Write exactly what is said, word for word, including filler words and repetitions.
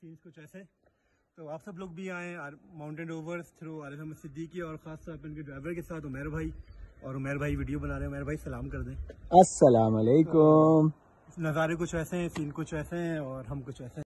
Scenes कुछ ऐसे। तो आप सब लोग भी आए mountain rovers through R S M Siddiqui और खास तौर पर इनके ड्राइवर के साथ उमेर भाई, और उमेर भाई वीडियो बना रहे हैं। उमेर भाई सलाम कर दें। अस्सलाम वालेकुम। नज़ारे कुछ ऐसे हैं, सीन कुछ ऐसे हैं और हम कुछ ऐसे हैं।